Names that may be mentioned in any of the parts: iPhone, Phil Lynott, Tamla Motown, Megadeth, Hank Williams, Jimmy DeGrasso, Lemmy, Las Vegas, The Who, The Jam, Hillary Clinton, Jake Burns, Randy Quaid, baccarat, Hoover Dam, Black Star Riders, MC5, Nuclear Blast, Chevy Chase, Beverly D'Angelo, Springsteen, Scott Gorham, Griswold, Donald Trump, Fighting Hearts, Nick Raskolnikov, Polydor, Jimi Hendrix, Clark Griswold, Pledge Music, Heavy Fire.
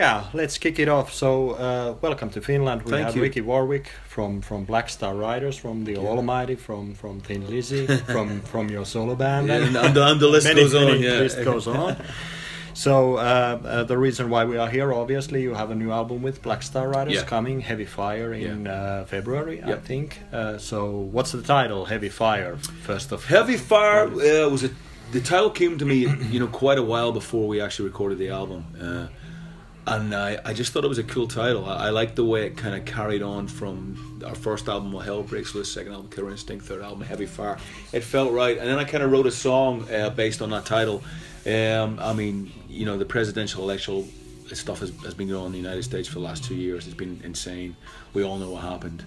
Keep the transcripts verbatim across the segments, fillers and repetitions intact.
Yeah, let's kick it off. So, uh, welcome to Finland. We Thank have you. Ricky Warwick from, from Black Star Riders, from the yeah. Almighty, from, from Thin Lizzy, from, from your solo band. Yeah, and, and, and the list many, goes many on. Yeah. list goes on. So, uh, uh, the reason why we are here, obviously, you have a new album with Black Star Riders yeah. coming, Heavy Fire, in yeah. uh, February, yeah. I think. Uh, so, what's the title, Heavy Fire, first of all? Heavy Fire uh, was a, the title came to me, you know, quite a while before we actually recorded the album. Uh, And I, I just thought it was a cool title. I, I liked the way it kind of carried on from our first album, Hell Breaks Loose, second album, Killer Instinct, third album, Heavy Fire. It felt right. And then I kind of wrote a song uh, based on that title. Um, I mean, you know, the presidential election stuff has, has been going on in the United States for the last two years. It's been insane. We all know what happened.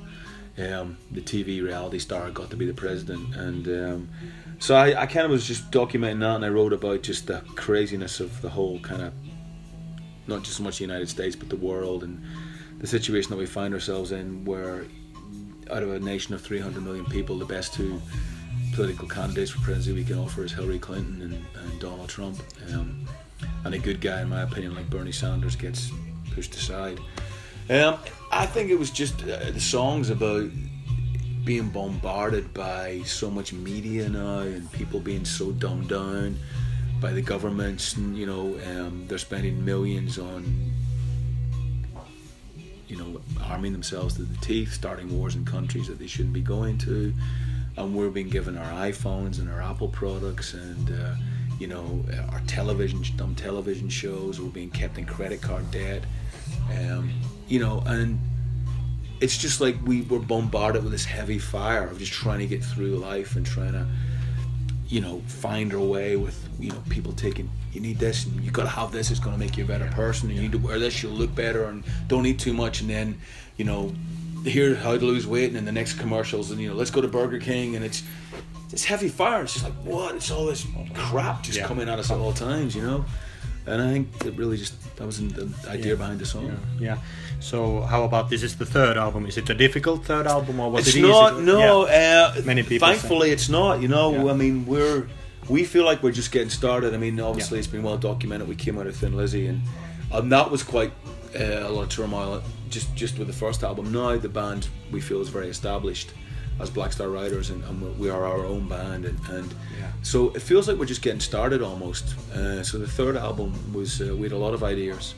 Um, the T V reality star got to be the president. And um, so I, I kind of was just documenting that, and I wrote about just the craziness of the whole kind of, not just so much the United States, but the world and the situation that we find ourselves in, where out of a nation of three hundred million people, the best two political candidates for presidency we can offer is Hillary Clinton and, and Donald Trump. Um, and a good guy, in my opinion, like Bernie Sanders, gets pushed aside. Um, I think it was just uh, the songs about being bombarded by so much media now and people being so dumbed down by the governments, and, you know, um, they're spending millions on, you know, arming themselves to the teeth, starting wars in countries that they shouldn't be going to, and we're being given our iPhones and our Apple products and, uh, you know, our television, dumb television shows. We're being kept in credit card debt, um, you know, and it's just like we were bombarded with this heavy fire of just trying to get through life and trying to, you know, find our way with, you know, people taking, you need this and you gotta have this, it's gonna make you a better person, and you need to wear this, you'll look better, and don't eat too much, and then, you know, here's how to lose weight, and then the next commercials, and, you know, let's go to Burger King, and it's it's heavy fire. It's just like, what? It's all this crap just yeah. coming at us at all times, you know? And I think it really just, that was the idea yeah. behind the song. Yeah. yeah. So how about this is the third album? Is it a difficult third album, or was it's it not, easy? It's not, no. Yeah. Uh, Many people Thankfully say. It's not, you know. Yeah. I mean, we're, we feel like we're just getting started. I mean, obviously yeah. it's been well documented. We came out of Thin Lizzy, and, and that was quite uh, a lot of turmoil just, just with the first album. Now the band, we feel, is very established as Black Star Riders, and, and we are our own band, and, and yeah. so it feels like we're just getting started almost. Uh, so the third album was, uh, we had a lot of ideas,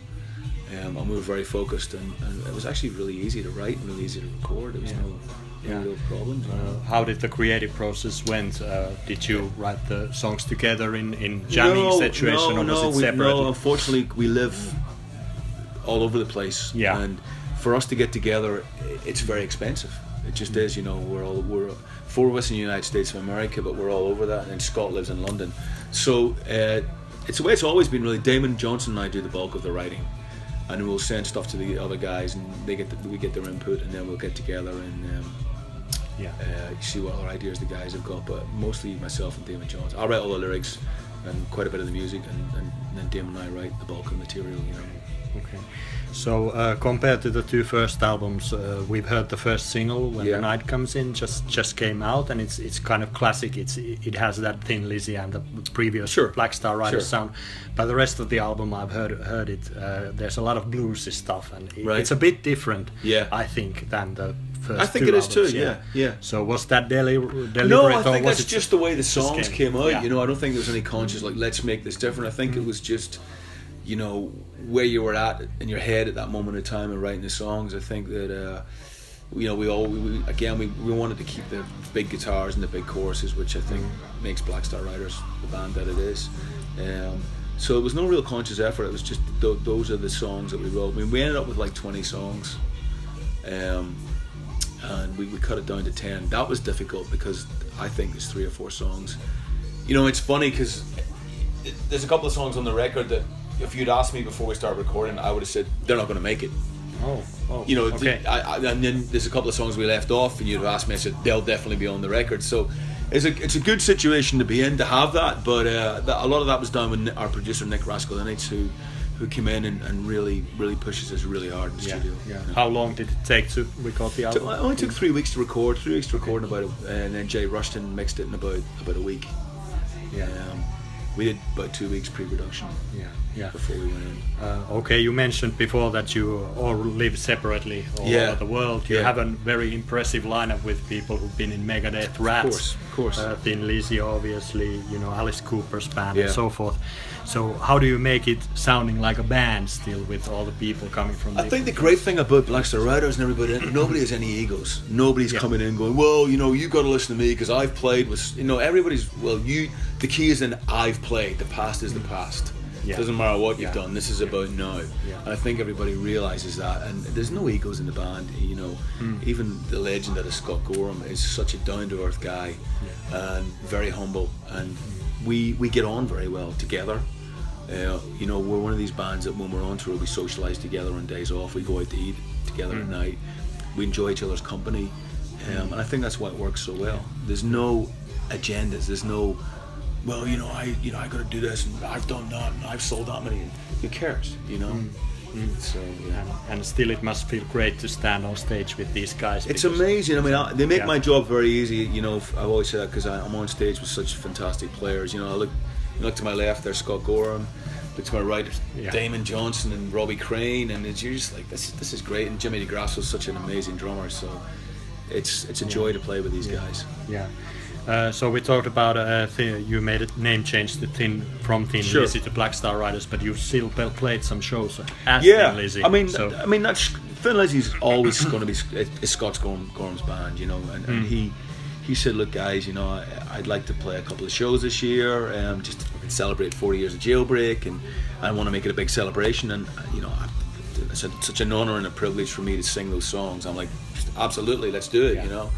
um, and we were very focused, and, and it was actually really easy to write and really easy to record. It was yeah. no, no yeah. real problems. Uh, how did the creative process went? Uh, did you write the songs together in, in jamming no, situation, no, or was no, it separate? No, unfortunately we live all over the place, yeah. and for us to get together, it's very expensive. It just is, you know. We're all we're four of us in the United States of America, but we're all over that. And then Scott lives in London, so uh, it's the way it's always been. Really, Damon Johnson and I do the bulk of the writing, and we'll send stuff to the other guys, and they get the, we get their input, and then we'll get together and um, yeah, uh, see what other ideas the guys have got. But mostly myself and Damon Johnson. I write all the lyrics and quite a bit of the music, and, and, and then Damon and I write the bulk of the material, you know. Okay. So uh, compared to the two first albums, uh, we've heard the first single, When yeah. the Night Comes In, just just came out, and it's it's kind of classic. It's it has that Thin Lizzy and the previous sure. Black Star Riders sure. sound. But the rest of the album, I've heard heard it. Uh, there's a lot of bluesy stuff, and it, right. it's a bit different. Yeah. I think than the first. I think two it albums, is too. Yeah. yeah, yeah. So was that deli deliberate? No, I think that's just the way the songs came, came out. Yeah. You know, I don't think there was any conscious like let's make this different. I think mm. it was just, you know, where you were at in your head at that moment of time and writing the songs. I think that uh, you know, we all we, again we, we wanted to keep the big guitars and the big choruses, which I think makes Black Star Riders the band that it is. Um, so it was no real conscious effort. It was just th those are the songs that we wrote. I mean, we ended up with like twenty songs, um, and we, we cut it down to ten. That was difficult because I think there's three or four songs. You know, it's funny because it, there's a couple of songs on the record that, if you'd asked me before we started recording, I would have said they're not going to make it. Oh, oh you know. Okay. I, I, and then there's a couple of songs we left off, and you'd have asked me. I said they'll definitely be on the record. So it's a it's a good situation to be in to have that. But uh, that, a lot of that was done with our producer Nick Raskolnikov, who who came in and, and really really pushes us really hard in the yeah, studio. Yeah. You know? How long did it take to record the album? It only took three weeks to record. Three weeks to record okay. in about, a, and then Jay Rushton mixed it in about about a week. Yeah. Um, we did about two weeks pre-production. Yeah. yeah. before we went in. Uh, okay, you mentioned before that you all live separately all yeah. over the world. You yeah. have a very impressive lineup with people who've been in Megadeth, Rats, of course, of course. Uh, Thin Lizzy, obviously, you know, Alice Cooper's band, yeah. and so forth. So how do you make it sounding like a band still with all the people coming from? I think the great thing about Black Star Riders and everybody, nobody has any egos. Nobody's yeah. coming in going, well, you know, you've got to listen to me because I've played with, you know, everybody's, well, you, the key is in I've played, the past is the past. It yeah. doesn't matter what you've yeah. done, this is about now. Yeah. And I think everybody realises that, and there's no egos in the band, you know. Mm. Even the legend that is Scott Gorham is such a down-to-earth guy, yeah. and very humble, and we, we get on very well together. Uh, you know, we're one of these bands that when we're on tour we socialise together on days off, we go out to eat together mm. at night, we enjoy each other's company, um, and I think that's why it works so well. There's no agendas, there's no, well, you know, I you know I gotta do this, and I've done that, and I've sold that many, who cares, you know? Mm. Mm. So, yeah. and, and still it must feel great to stand on stage with these guys. It's amazing. I mean, I, they make yeah. my job very easy, you know. I've always said that because I'm on stage with such fantastic players, you know. I look Look to my left, there's Scott Gorham. Look to my right, yeah. Damon Johnson and Robbie Crane, and it's, you're just like, this, this is great. And Jimmy DeGrasso is such an amazing drummer, so it's it's a joy yeah. to play with these yeah. guys. Yeah. Uh, so we talked about uh, you made a name change to Thin from Thin sure. Lizzy to Black Star Riders, but you've still played some shows as yeah. Thin Lizzy. I mean, so. I mean, that's, Thin Lizzy's always going to be it's Scott Gorham's band, you know, and, mm. and he. He said, look guys, you know, I'd like to play a couple of shows this year, um, just to celebrate forty years of Jailbreak, and I want to make it a big celebration, and you know, it's a, such an honor and a privilege for me to sing those songs. I'm like, absolutely, let's do it, yeah. you know.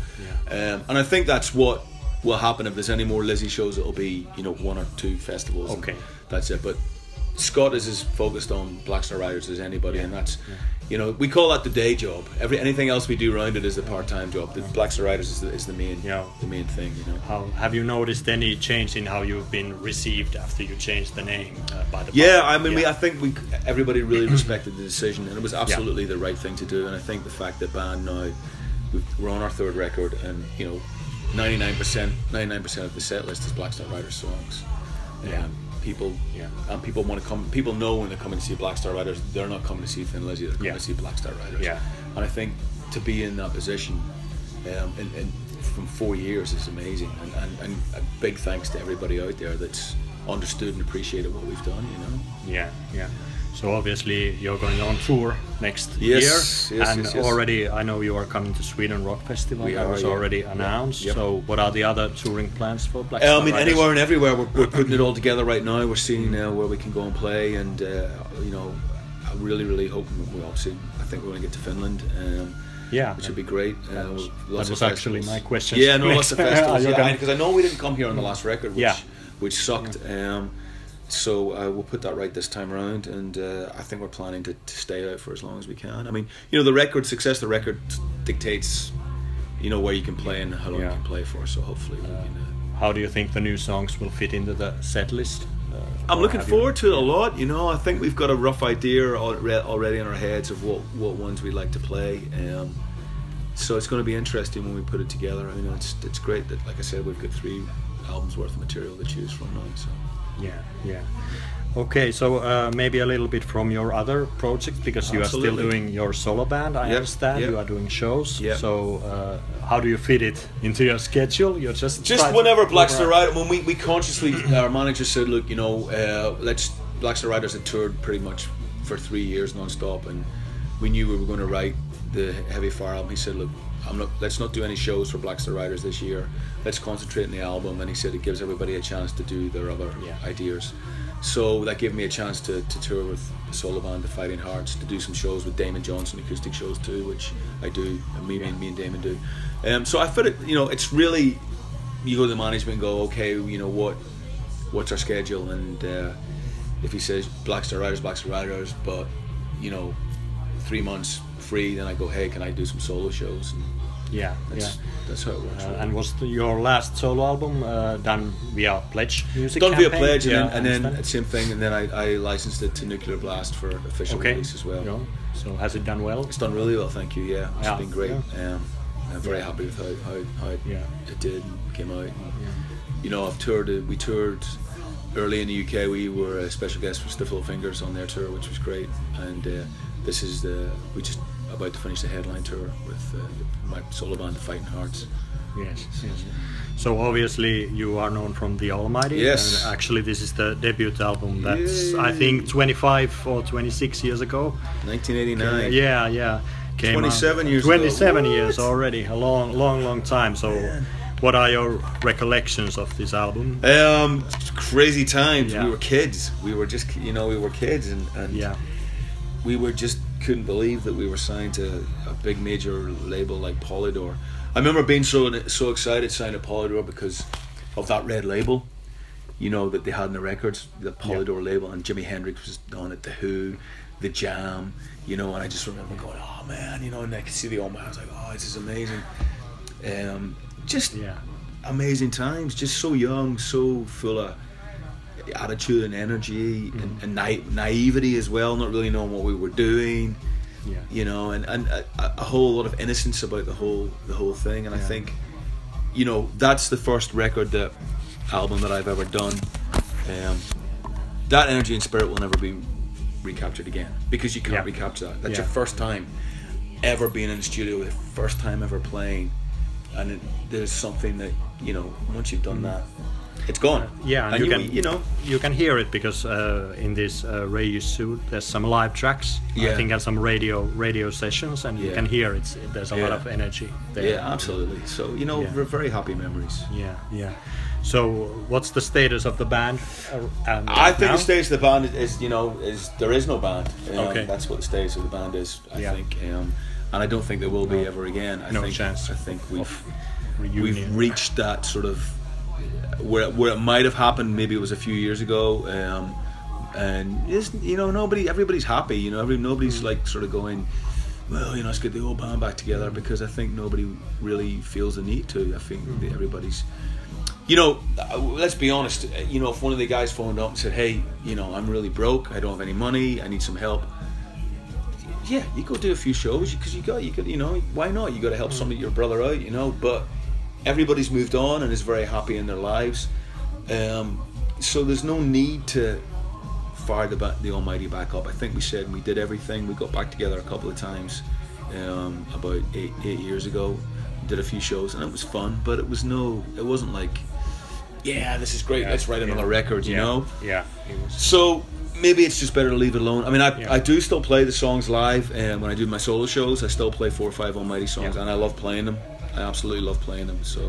Yeah. Um, and I think that's what will happen. If there's any more Lizzy shows, it'll be, you know, one or two festivals. Okay. That's it, but Scott is as focused on Black Star Riders as anybody, yeah. and that's, yeah. you know, we call that the day job. Every anything else we do around it is the part-time job. The yeah. Black Star Riders is the, is the main, yeah. the main thing. You know. How, have you noticed any change in how you've been received after you changed the name? Uh, by the yeah, party? I mean, yeah. we, I think we everybody really respected the decision, and it was absolutely yeah. the right thing to do. And I think the fact that band now we're on our third record, and you know, ninety-nine percent, ninety-nine percent of the set list is Black Star Riders songs. Yeah. Um, People yeah. and people want to come. People know when they come and see Black Star Riders, they're not coming to see Thin Lizzy. They're coming yeah. to see Black Star Riders. Yeah. And I think to be in that position, um, and, and from four years is amazing. And, and, and a big thanks to everybody out there that's understood and appreciated what we've done. You know. Yeah, yeah. So obviously you're going on tour next yes, year, yes, and yes, yes. already I know you are coming to Sweden Rock Festival. We that are, was yeah. already announced. Yep. So what are the other touring plans for Black Star? I mean, Riders? Anywhere and everywhere. We're, we're putting it all together right now. We're seeing uh, where we can go and play, and uh, you know, I really, really hope we obviously. I think we're going to get to Finland. Um, Yeah, which would be great. That uh, was, lots that was of actually my question. Yeah, no, lots of festivals. Because yeah, I, I know we didn't come here on the last record, which yeah. which sucked. Yeah. Um, So uh, we'll put that right this time around, and uh, I think we're planning to, to stay out for as long as we can. I mean, you know, the record success, the record dictates, you know, where you can play and how long yeah. you can play for. So hopefully, uh, we can, uh, how do you think the new songs will fit into the set list? Uh, I'm looking forward to it a lot. You know, I think we've got a rough idea already in our heads of what what ones we'd like to play. Um, so it's going to be interesting when we put it together. I mean, it's it's great that, like I said, we've got three albums worth of material to choose from now. So. Yeah, yeah. Okay, so uh, maybe a little bit from your other project, because you Absolutely. are still doing your solo band, I yep, understand. Yep. You are doing shows. Yep. So uh, how do you fit it into your schedule? You're just just whenever Black Star Riders. When we we consciously, our manager said, look, you know, uh, let's Black Star Riders had toured pretty much for three years non-stop, and we knew we were going to write the Heavy Fire album. He said, look. I'm not, let's not do any shows for Black Star Riders this year. Let's concentrate on the album. And he said it gives everybody a chance to do their other yeah. ideas. So that gave me a chance to, to tour with the solo band, the Fighting Hearts, to do some shows with Damon Johnson, acoustic shows too, which I do. And me, yeah. me and Damon do. Um, so I feel it. You know, it's really you go to the management and go, okay, you know what, what's our schedule? And uh, if he says Black Star Riders, Black Star Riders, but you know, three months. Free, then I go, hey, can I do some solo shows? And yeah, that's, yeah, that's how it works. Uh, and was the, your last solo album uh, done via Pledge Music? Done campaign? via Pledge, yeah, and then, and then same thing. And then I, I licensed it to Nuclear Blast for official okay. release as well. Yeah. So has it done well? It's done really well, thank you. Yeah, it's yeah. been great. Yeah. Um, I'm very happy with how how, how yeah. it did and came out. And, yeah. You know, I've toured. We toured Early in the U K, we were a special guest for Stiff Little Fingers on their tour, which was great. And uh, this is the we just about to finish the headline tour with uh, my solo band, the Fighting Hearts. Yes, yes. So obviously you are known from the Almighty. Yes. And actually, this is the debut album. That's Yay. I think twenty-five or twenty-six years ago. nineteen eighty-nine. Yeah, yeah. Came twenty-seven out. Years. twenty-seven ago. Years already. A long, long, long time. So. Man. What are your recollections of this album? Um, crazy times. Yeah. We were kids. We were just, you know, we were kids, and, and yeah. we were just couldn't believe that we were signed to a big major label like Polydor. I remember being so so excited signing to Polydor because of that red label, you know, that they had in the records, the Polydor yeah. label, and Jimi Hendrix was on it, The Who, The Jam, you know, and I just remember going, oh man, you know, and I could see the old man. I was like, oh, this is amazing. Um, Just yeah. amazing times, just so young, so full of attitude and energy mm-hmm. and, and na naivety as well, not really knowing what we were doing, yeah. you know, and, and a, a whole lot of innocence about the whole the whole thing. And yeah. I think, you know, that's the first record, that album that I've ever done. Um, that energy and spirit will never be recaptured again, because you can't yeah. recapture that. That's yeah. your first time ever being in the studio, the first time ever playing. And it, there's something that, you know, once you've done that, it's gone. Uh, yeah, and, and you, you can, you know, you can hear it, because uh, in this uh, radio suit there's some live tracks. Yeah. I think at some radio radio sessions, and yeah. you can hear it's there's a yeah. lot of energy there. Yeah, absolutely. So, you know, yeah. we're very happy memories. Yeah, yeah. So what's the status of the band? Uh, um, I think now? the status of the band is, is, you know, is there is no band. Um, okay. That's what the status of the band is. I yeah. think. Um, And I don't think there will be no, ever again. I no think, chance. I think we've we've reached that sort of where where it might have happened. Maybe it was a few years ago, um, and you know, nobody, everybody's happy. You know, every nobody's mm. like sort of going, well, you know, let's get the old band back together, because I think nobody really feels the need to. I think mm. everybody's, you know, let's be honest. You know, if one of the guys phoned up and said, hey, you know, I'm really broke. I don't have any money. I need some help. Yeah, you go do a few shows, because you got, you got, you know, why not? You got to help somebody, your brother out, you know. But everybody's moved on and is very happy in their lives, um, so there's no need to fire the the Almighty back up. I think we said we did everything. We got back together a couple of times um, about eight eight years ago. Did a few shows and it was fun, but it was no, it wasn't like, yeah, this is great. Yeah, let's write another yeah. record, you yeah. know. Yeah. It was. So. Maybe it's just better to leave it alone. I mean, I, yeah. I do still play the songs live, and when I do my solo shows, I still play four or five Almighty songs, yeah. and I love playing them. I absolutely love playing them, so,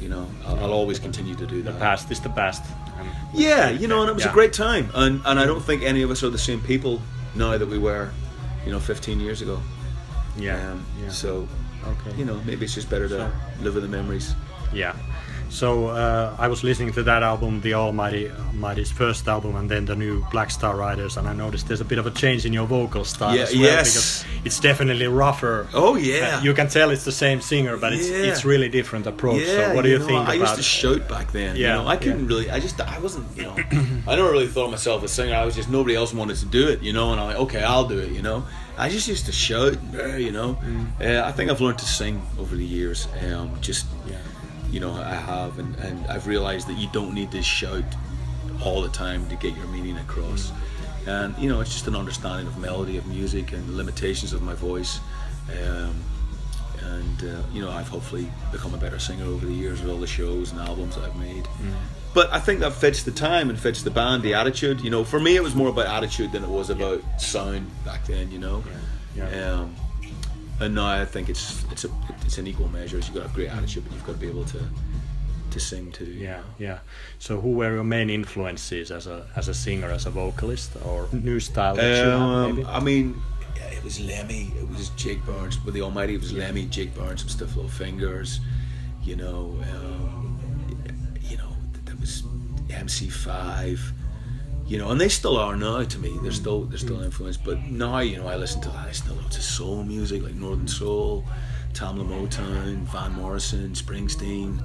you know, I'll, I'll always continue to do that. The past is the past. Um, yeah, you know, and it was yeah. a great time, and, and I don't think any of us are the same people now that we were, you know, fifteen years ago. Yeah. Um, yeah. So, okay. you know, maybe it's just better to so, live with the memories. Yeah. So uh, I was listening to that album, the Almighty, Almighty's first album, and then the new Black Star Riders, and I noticed there's a bit of a change in your vocal style yeah, as well, yes. because it's definitely rougher. Oh yeah, uh, you can tell it's the same singer, but it's yeah. it's really different approach. Yeah, so what do you, you know, think? I about used to shout back then. Yeah, you know, I couldn't yeah. really. I just I wasn't. You know, I never really thought of myself as a singer. I was just nobody else wanted to do it. You know, and I'm like, okay, I'll do it. You know, I just used to shout. You know, mm. uh, I think I've learned to sing over the years. Um, just. Yeah. You know, I have, and, and I've realized that you don't need to shout all the time to get your meaning across. And, you know, it's just an understanding of melody, of music, and the limitations of my voice. Um, and, uh, you know, I've hopefully become a better singer over the years with all the shows and albums that I've made. Mm. But I think that fits the time and fits the band, the attitude. You know, for me, it was more about attitude than it was about yeah. sound back then, you know. Yeah. Yeah. Um, And now I think it's it's a it's an equal measure. You've got a great attitude, but you've got to be able to to sing too. Yeah, yeah. So who were your main influences as a as a singer, as a vocalist, or new style? That um, you had, maybe? I mean, it was Lemmy. It was Jake Burns with the Almighty. It was yeah. Lemmy, Jake Burns, some Stiff Little Fingers. You know, um, you know, that was M C five. You know, and they still are now to me. They're still they're still influenced. But now, you know, I listen to I still loads of soul music, like Northern Soul, Tamla Motown, Van Morrison, Springsteen,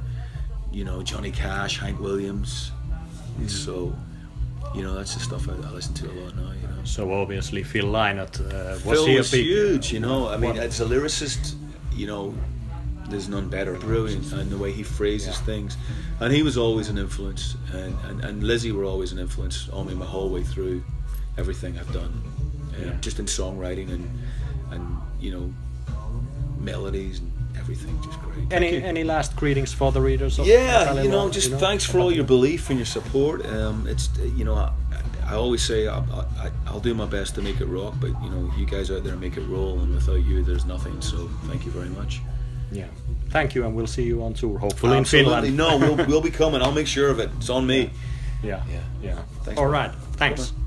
you know, Johnny Cash, Hank Williams. Mm. So, you know, that's the stuff I, I listen to a lot now. You know. So obviously Phil Lynott uh, was Phil he was a big, huge. You know, I mean, what? As a lyricist, you know, there's none better. Brilliant, and the way he phrases yeah. things. And he was always an influence, and, and, and Lizzy were always an influence on me my whole way through everything I've done. Um, yeah. Just in songwriting and, and you know, melodies and everything, just great. Any any last greetings for the readers? Of yeah, you know, just you know? thanks for all your belief and your support. Um, it's, you know, I, I always say I, I, I'll do my best to make it rock, but you know, you guys out there make it roll, and without you, there's nothing. So thank you very much. Yeah, thank you, and we'll see you on tour, hopefully Absolutely. in Finland. No, we'll we'll be coming. I'll make sure of it. It's on me. Yeah, yeah, yeah. yeah. Thanks, all man. right, thanks. Bye-bye.